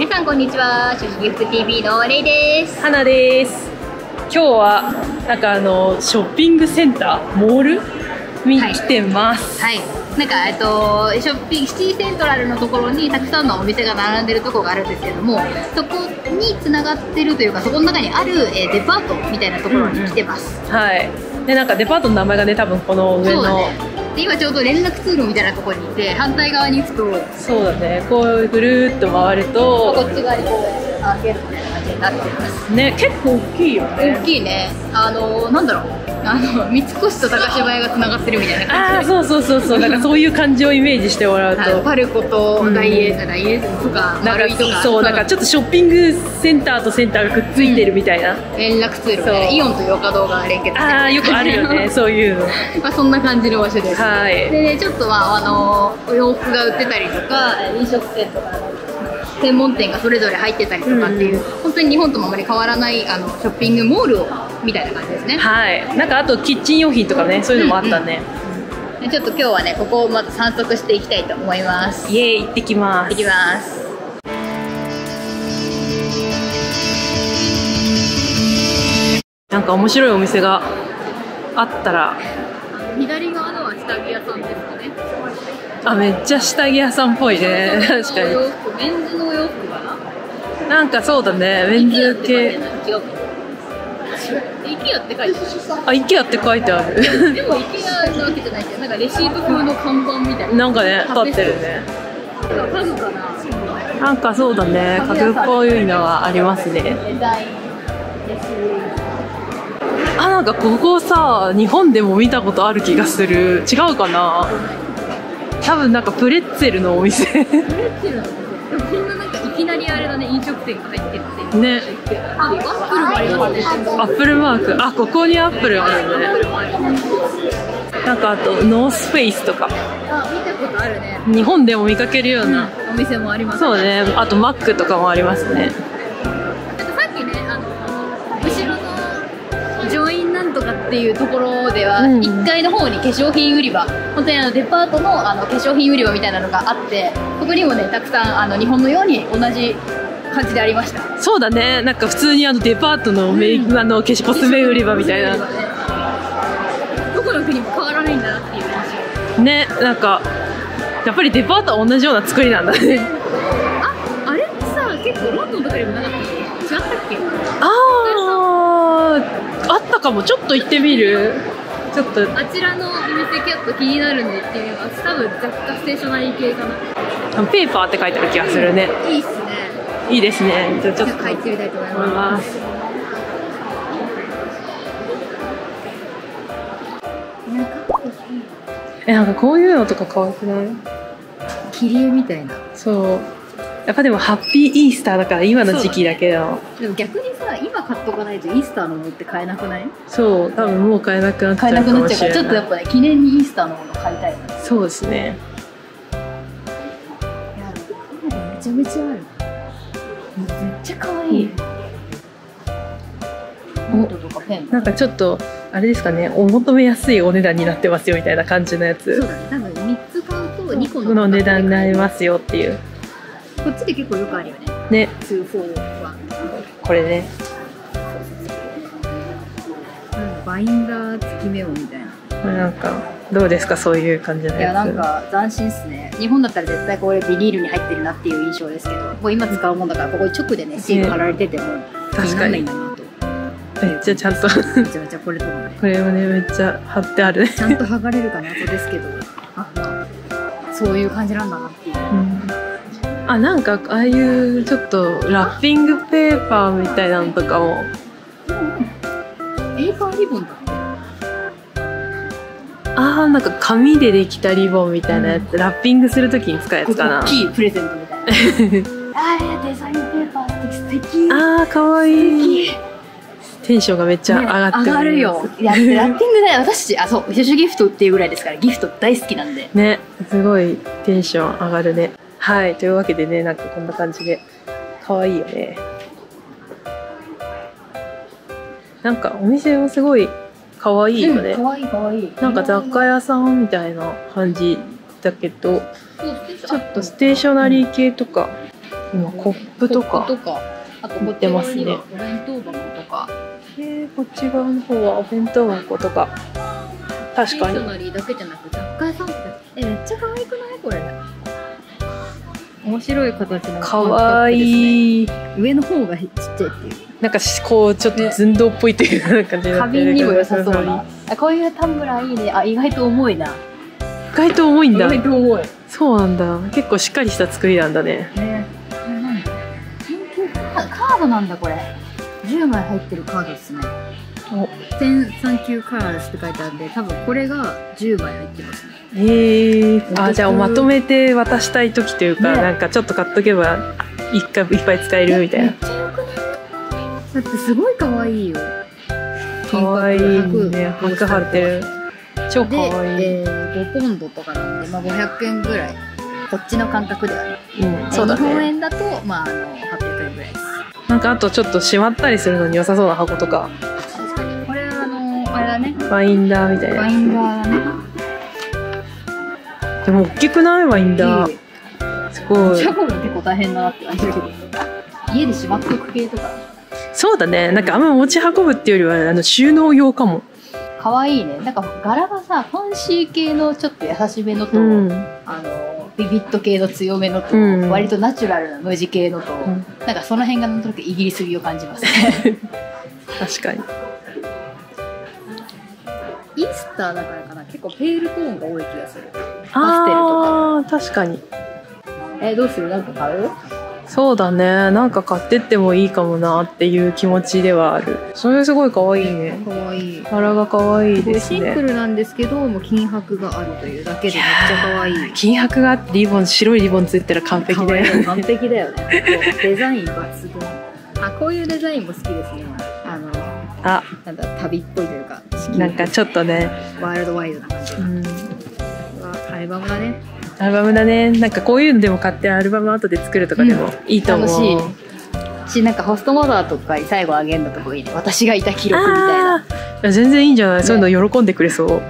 皆さんこんにちは、書籍ギフト TV のレイです。花です。今日はなんかショッピングセンター、モールに来てます。はい。なんかシティセントラルのところにたくさんのお店が並んでるところがあるんですけれども、そこに繋がってるというか、そこの中にあるデパートみたいなところに来てます。はい。でなんかデパートの名前がね、多分この上の。今ちょうど連絡通路みたいなところにいて、反対側に行くとそうだね、こうぐるーっと回るとこっち側にこうアーケードみたいな感じになってますね。結構大きいよね。大きいね。なんだろう、三越と高島屋がつながってるみたいな感じで、ああそうそうそうそう、なんかそういう感じをイメージしてもらうとパルコとダイエーとか丸井とか、そうなんかちょっとショッピングセンターとセンターがくっついてるみたいな、連絡通路みたいな、イオンとヨカドーが連結して、ああよくあるよねそういうの。まあそんな感じの場所です。でちょっとはお洋服が売ってたりとか、飲食店とか専門店がそれぞれ入ってたりとかっていう、本当に日本ともあまり変わらないショッピングモールをみたいな感じですね。はい。なんかあとキッチン用品とかね、そういうのもあったね。ちょっと今日はね、ここをまず散策していきたいと思います。イエーイ、行ってきます。行ってきます。なんか面白いお店があったら。左側のは下着屋さんですかね。あ、めっちゃ下着屋さんっぽいね。確かに。メンズのお洋服かな。なんかそうだね、メンズ系。違う。IKEA って書いてある。あ、IKEA って書いてある。でも IKEA なわけじゃないけど、なんかレシート風の看板みたいな。なんかね、立ってるね。家具かな。なんかそうだね、家具っぽいのはありますね。あ、なんかここさ、日本でも見たことある気がする。違うかな。多分なんかプレッツェルのお店。プレッツェルのお店。こんななんかいきなりあれだね、飲食店が入ってるっていう。ね。アップルマーク、あ、ここにアップルあるね。なんかあとノースフェイスとか、あ、見たことあるね。日本でも見かけるようなお店もあります。そうね。あとマックとかもありますね。さっきね、後ろのジョインなんとかっていうところでは、1階の方に化粧品売り場、本当にデパートの化粧品売り場みたいなのがあって、そこにもね、たくさん日本のように同じ感じでありました。そうだね、なんか普通にデパートのメイク、コスメ売り場みたいな、どこの国も変わらないんだなっていう感じね。なんかやっぱりデパートは同じような作りなんだね。あれってさ、結構ロンドンとかでもなかったっけ、違ったっけ。あったかも。ちょっと行ってみる。ちょっとあちらのお店キャット気になるんで行ってみます。多分雑貨ステーショナリー系かな。ペーパーって書いてある気がするね。いいっすね。いいですね。じゃあちょっと買ってみたいと思います。なんかこういうのとか可愛くない？切り絵みたいな。そう。やっぱでもハッピーイースターだから今の時期だけど。でも逆にさ、今買っとかないとイースターのものって買えなくない？そう、多分もう買えなくなっちゃうかもしれない。買えなくなっちゃうから、ちょっとやっぱね、記念にイースターのもの買いたい。そうですね。いや、かなりめちゃめちゃある。めっちゃ可愛い。なんかちょっとあれですかね、お求めやすいお値段になってますよみたいな感じのやつ。そうだね。多分3つ買うと2個の値段になりますよっていう。こっちで結構よくあるよね。ね。2、4、1。これね。バインダー付きメモみたいな。なんか。どうですか、そういう感じのやつ。いや、なんか斬新っすね。日本だったら絶対これビニールに入ってるなっていう印象ですけど、もう今使うもんだから、ここに直でねシール貼られてても気にならないんだなと。めっちゃちゃんとめちゃこれとかね、これをねめっちゃ貼ってある。ちゃんと剥がれるかなとですけど、そういう感じなんだなっていう。あ、なんかああいうちょっとラッピングペーパーみたいなのとかも。ペーパーリボンだ。あー、なんか紙でできたリボンみたいなやつ、ラッピングするときに使うやつかな。大きいプレゼントみたいな。ああ、デザインペーパー素敵。ああ、可愛い。テンションがめっちゃ上がってる。上がるよ。いや、ラッピングね、私そう、書籍ギフトっていうぐらいですから、ギフト大好きなんでね、すごいテンション上がるね。はい、というわけでね、なんかこんな感じで可愛いよね。なんかお店もすごい可愛いよね。可愛い可愛い。なんか雑貨屋さんみたいな感じだけど、ちょっとステーショナリー系とか。今コップとか売ってますね。お弁当箱とか。こっち側の方はお弁当箱とか。確かに。ステーショナリーだけじゃなく雑貨屋さんって。めっちゃ可愛くないこれ。面白い形の可愛い。上の方がちっちゃいっていう。なんかこうちょっと寸胴っぽいっていう感じ。花瓶にも良さそうな。こういうタンブラーいいね。あ、意外と重いな。意外と重いんだ。意外と重い。そうなんだ。結構しっかりした作りなんだね。カードなんだこれ。10枚入ってるカードですね。1039カラーって書いてあるんで、多分これが10枚入ってますね。あ、じゃあまとめて渡したい時というか、ね、なんかちょっと買っとけば一回いっぱい使えるみたいな。だってすごい可愛いよ。可愛いね。白張ってる。超可愛い。5ポンドとかなんで、まあ500円ぐらい。こっちの感覚ではね。そうだね。日本円だとまあ800円ぐらいです。なんかあとちょっとしまったりするのに良さそうな箱とか。確かに。これはあれだね。バインダーみたいな。バインダーだね。でも大きくなればいいんだ。すごい。結構大変だなって感じだけど。家でしまっとく系とか。そうだね。なんかあんま持ち運ぶっていうよりは収納用かも。可愛いね。なんか柄がさ、ファンシー系のちょっと優しめのと、ビビット系の強めのと、割とナチュラルな無地系のと、なんかその辺がなんとなくイギリス味を感じますね。確かに。イースターだからかな、結構ペールトーンが多い気がする。ああ、確かに。どうする？なんか買う？そうだね。なんか買ってってもいいかもなっていう気持ちではある。それすごい可愛いね。可愛い。柄が可愛いですね。シンプルなんですけど、もう金箔があるというだけでめっちゃ可愛い。金箔があってリボン、白いリボンついたら完璧だよね。完璧だよね。デザイン抜群。あ、こういうデザインも好きですね。なんだ旅っぽいというか。なんかちょっとね。ワールドワイドな感じ。アルバムだね。アルバムだね。なんかこういうのでも買ってアルバム後で作るとかでもいいと思う。楽しいし、なんかホストマザーとかに最後あげるのとこいいね。私がいた記録みたいな。いや全然いいんじゃない。そういうの喜んでくれそう。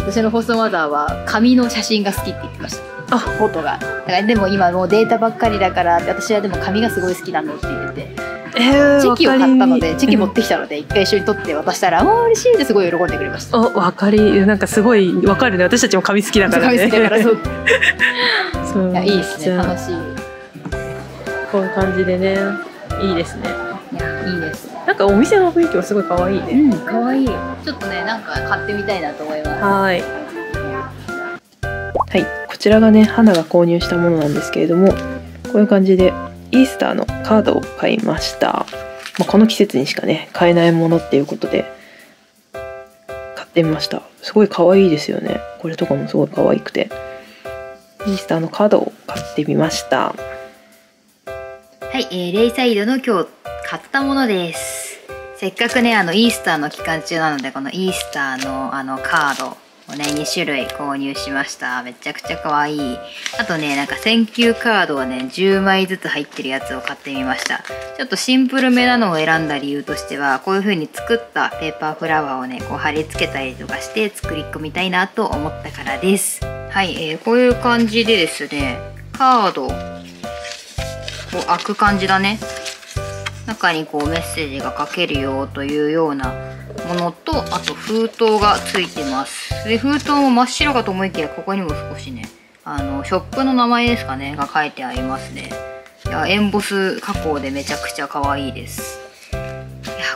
私のホストマザーは紙の写真が好きって言ってました。あ、フォトが。だからでも今もうデータばっかりだから、私はでも紙がすごい好きなのって言ってて。チェキを買ったので、チェキ持ってきたので、一回一緒に撮って渡したら、もう嬉しいってすごい喜んでくれました。わかり、なんかすごいわかるね。私たちも紙好きだからね。紙好きだから、そう。いいですね。楽しい。こういう感じでね、いいですね。いいです。なんかお店の雰囲気もすごい可愛いね。可愛い。ちょっとね、なんか買ってみたいなと思います。はい、こちらがね、花が購入したものなんですけれども、こういう感じで。イースターのカードを買いました。まあ、この季節にしかね、買えないものっていうことで、買ってみました。すごい可愛いですよね。これとかもすごい可愛くて。イースターのカードを買ってみました。はい、レイサイドの今日買ったものです。せっかくね、イースターの期間中なので、このイースターのカードをね、2種類購入しました。めちゃくちゃ可愛い。あとね、なんか選球カードはね、10枚ずつ入ってるやつを買ってみました。ちょっとシンプルめなのを選んだ理由としては、こういう風に作ったペーパーフラワーをね、こう貼り付けたりとかして作り込みたいなと思ったからです。はい、こういう感じでですね、カードを開く感じだね。中にこうメッセージが書けるよというようなものと、あと封筒がついてます。で、封筒も真っ白かと思いきや、ここにも少しね、ショップの名前ですかね、が書いてありますね。いや、エンボス加工でめちゃくちゃ可愛いです。いや、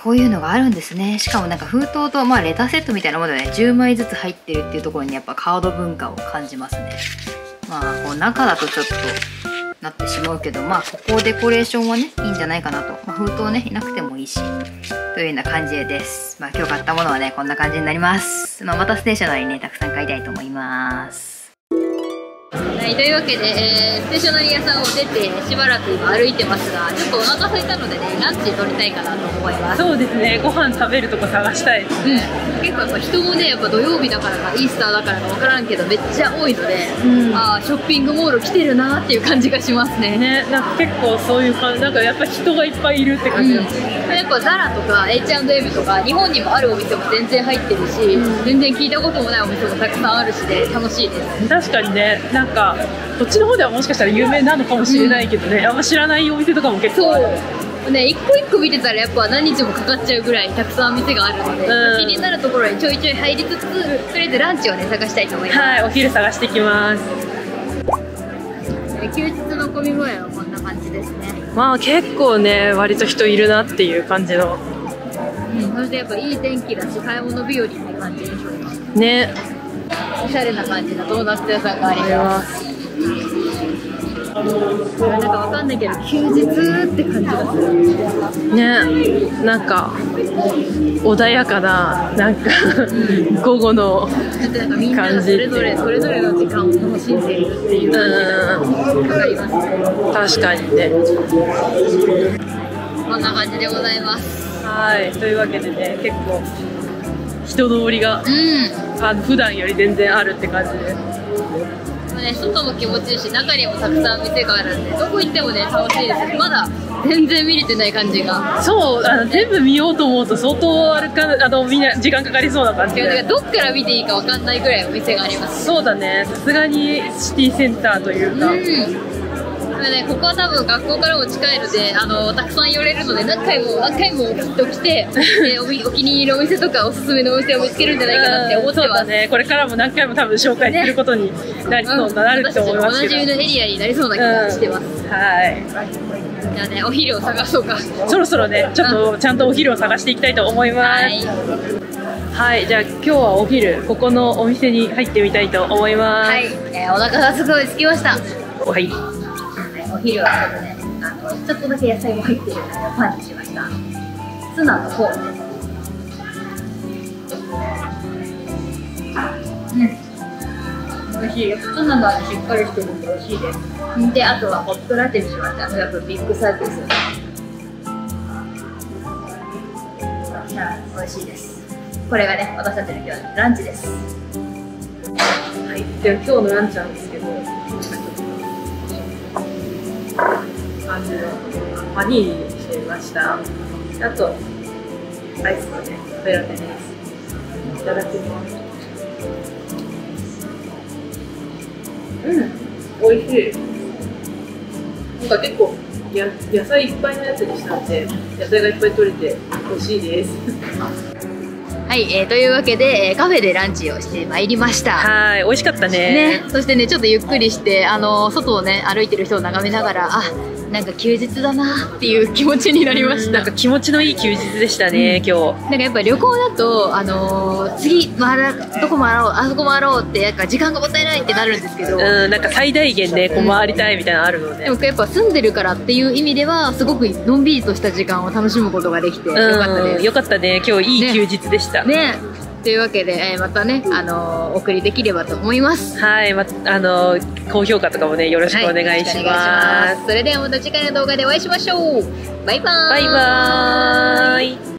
こういうのがあるんですね。しかもなんか封筒と、まあ、レターセットみたいなものでね、10枚ずつ入ってるっていうところにやっぱカード文化を感じますね。まあ、こう中だとちょっと、なってしまうけど、まあここデコレーションはね、いいんじゃないかなと。まあ、封筒ね、いなくてもいいしというような感じです。まあ今日買ったものはね、こんな感じになります。まあまたステーショナリーね、たくさん買いたいと思います。はい、というわけで、ステーショナリー屋さんを出てしばらく今歩いてますが、ちょっとお腹空いたのでね、ランチ取りたいかなと思います。そうですね、ご飯食べるとこ探したいですね。結構やっぱ人もね、やっぱ土曜日だからか、イースターだからかわからんけど、めっちゃ多いので、あー、ショッピングモール来てるなーっていう感じがしますね。ね、なんか結構そういう感じ、なんかやっぱ人がいっぱいいるって感じなんですね。やっぱザラとか H&M とか、日本にもあるお店も全然入ってるし、全然聞いたこともないお店もたくさんあるしで、楽しいです。確かにね。なんかこっちの方ではもしかしたら有名なのかもしれないけどね、あんま知らないお店とかも結構ある。そうね、一個一個見てたらやっぱ何日もかかっちゃうぐらいたくさんお店があるので、気になるところにちょいちょい入りつつ、とりあえずランチをね探したいと思います。はい、お昼探してきます。休日の混み具合はこんな感じですね。まあ結構ね、割と人いるなっていう感じの、そしてやっぱいい天気だし買い物日和って感じでしょうかね。おしゃれな感じのドーナツ屋さんがあります。なんかわかんないけど休日って感じがするね。なんか穏やかな、なんか午後の感じ、それぞれの時間を楽しんでいるっていう感じがあります。確かにね。こんな感じでございます。はい、というわけでね、結構人通りが、普段より全然あるって感じです。ね、外も気持ちいいし、中にもたくさん店があるんで、どこ行ってもね楽しいです。まだ全然見れてない感じが。そう、全部見ようと思うと相当みんな時間かかりそうな感じで、どっから見ていいかわかんないぐらいお店があります。そうだね、さすがにシティセンターというか、ね、ここは多分学校からも近いので、たくさん寄れるので、何回もきっと来てお気に入りのお店とかおすすめのお店を見つけるんじゃないかなって思ってます。そうだね、これからも何回も多分紹介することになりそうだなると思いますけど、私たちも同じのエリアになりそうな気がしてます。はい、じゃあね、お昼を探そうか。そろそろね、ちょっとちゃんとお昼を探していきたいと思います。はい、じゃあ今日はお昼、ここのお店に入ってみたいと思います。はい、お腹がすごいすきました。はい、お昼はちょっとね、ちょっとだけ野菜も入ってるパンにしました。ツナのフォークです。美味しい。ツナの味しっかりしてるんで美味しいです。で、あとはホットラテにしました。やっぱビッグサイズですよね。美味しいです。これがね、私たちの今日のランチです。はい、では今日のランチなんですけど、パニーニにしてみました。あとアイスのね、カフェラテです。いただきます。美味しい。なんか結構野菜いっぱいのやつにしたんで、野菜がいっぱい取れて美味しいです。はい、というわけでカフェでランチをしてまいりました。はい、美味しかったね。そしてね、ちょっとゆっくりして、外をね歩いてる人を眺めながら、あ、なんか休日だなっていう気持ちになりました。なんか気持ちのいい休日でしたね、今日。なんかやっぱ旅行だと、次どこ回ろう、あそこ回ろうってなんか時間がもったいないってなるんですけど、なんか最大限ね、こう回りたいみたいなのあるので、でもやっぱ住んでるからっていう意味ではすごくのんびりとした時間を楽しむことができてよかったです。よかったね、今日いい休日でした。ね、というわけで、またね、お送りできればと思います。はい、高評価とかもね、よろしくお願いします。それではまた次回の動画でお会いしましょう。バイバーイ。